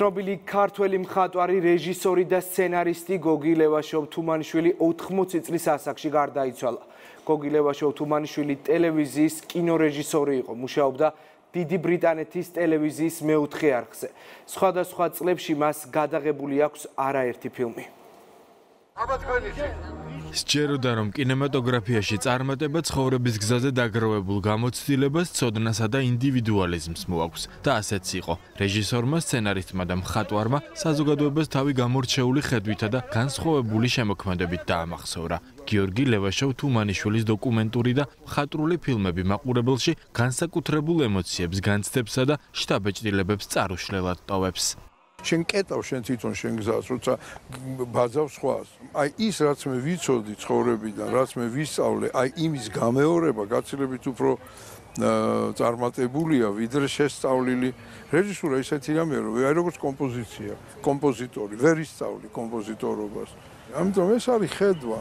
ცნობილი ქართველი მხატვარი, რეჟისორი და სცენარისტი გოგი ლევაშოვ-თუმანიშვილი 80 წლის ასაკში გარდაიცვალა. გოგი ლევაშოვ-თუმანიშვილი ტელევიზიის კინორეჟისორი იყო, მუშაობდა დიდი ბრიტანეთის ტელევიზიის მეოთხე არხზე. Სხვადასხვა წლებში მას გადაღებული აქვს არაერთი ფილმი. Სჯეროდა რომ კინემატოგრაფიაში წარმატება ცხოვრების გზაზე დაგროვებულ გამოცდილებას, ცოდნასა და ინდივიდუალიზმს მოაქვს და ასეც იყო. რეჟისორმა, სცენარისტმა და მხატვარმა საზოგადოებას თავი გამორჩეული ხედვითა და განსხვავებული შემოქმედებით დაამახსოვრა. გიორგი ლევაშოვ-თუმანიშვილის დოკუმენტური და მხატვრული ფილმები მაყურებელში განსაკუთრებულ ემოციებს განცდებსა და შთაბეჭდილებებს წარუშლელად ტოვებს. Შენ კეტავ შენ თვითონ შენ გზას, როცა ბაძავს სხვას. Ai ის რაც მე ვიცოდი ცხოვრებიდან, რაც მე ვისწავლე, ai იმის გამეორება გაცილებით უფრო წარმატებულია, ვიდრე შესწავლილი. Რეჟისურა ისეთია მე რომ აი როგორც კომპოზიცია, კომპოზიტორი, ვერ ისწავლი კომპოზიტორობას. Ამიტომ ეს არის ხედვა.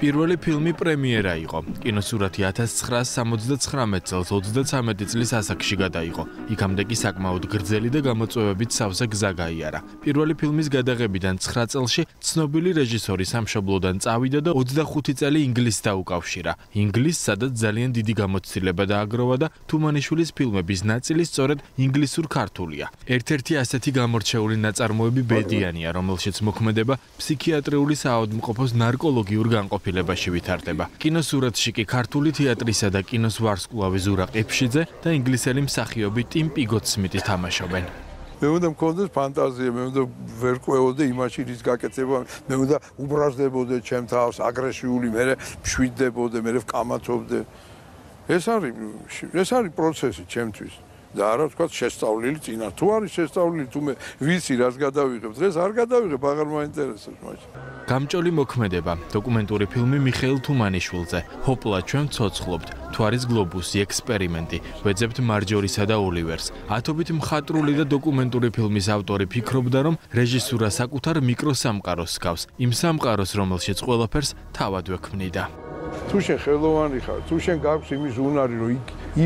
Პირველი ფილმი პრემიერა იყო. Კინოსურათი 1979 წელს 33 წლის ასაკში გადაიღო. იქამდე კი საკმაოდ გრძელი და გამოწვევებით სავსე გზა გაიარა. Პირველი ფილმის გადაღებიდან 9 წელში ცნობილი რეჟისორი სამშობლოდან წავიდა და 25 წელი ინგლისს დაუკავშირა. ინგლისს, სადაც ძალიან დიდი გამოცდილება დააგროვა და თუმანიშვილის ფილმების ნაწილი სწორედ ინგლისურ-ქართულია. Ერთ-ერთი ასეთი გამორჩეული ნაწარმოები ბედიანია, რომელშიც მოქმედება ფსიქიატრიული საავადმყოფოს ნარკოლოგიურ განყოფილებაში ვითარდება. Კინოსურათში კი ქართული თეატრისა და კინოს ვარსკვლავი ზურა ყიფშიძე და ინგლისელი მსახიობი ტიმ პიგოტსმიტი თამაშობენ. მე უნდა მქონდეს ფანტაზია, მე უნდა ვერ ყვეოდე იმაში რის გაკეთება, მე უნდა უბრაზდებოდე ჩემ თავს, აგრესიული, მე მშვიდდებოდე, მე ვკამათობდე. ეს არის პროცესი ჩემთვის. და არა თქვა შესწავლილი წინა თუ არის შესწავლილი თუ მე ვიცი რას გადავიღებ დღეს არ გადავიღებ აღარ მაინტერესებს მაგრამ გამჭოლი მოქმედება დოკუმენტური ფილმი მიხეილ თუმანიშვილზე ჰოპლა ჩვენ ცოცხლობთ თუ არის გლობუსი ექსპერიმენტი ვეძებთ მარჯორისა და ოლივერს ათობით მხატვრული და დოკუმენტური ფილმის ავტორი ფიქრობდა რომ რეჟისურა საკუთარ მიკროსამყაროს ჰგავს იმ სამყაროს რომელშიც ყველაფერს თავად ვექმნიდა თუ შენ ხელოვანი ხარ, თუ შენ გაქვს იმის უნარი, რომ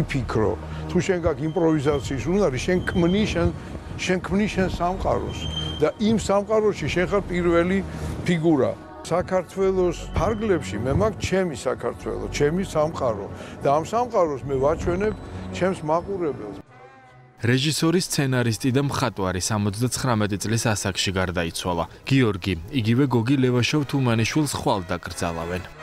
იფიქრო, თუ შენ გაქვს იმპროვიზაციის უნარი, შენ ქმნის შენ სამყაროს და იმ სამყაროში შენ ხარ პირველი ფიგურა. Საქართველოს ფარგლებში მე მაქვს ჩემი საქართველო, ჩემი სამყარო და ამ სამყაროს მე ვაჩვენებ ჩემს მაყურებელს. რეჟისორი, სცენარისტი და მხატვარი 79 წლის ასაკში გარდაიცვალა. გიორგი, იგივე გოგი ლევაშოვ-თუმანიშვილს ხვალ დაკრძალავენ.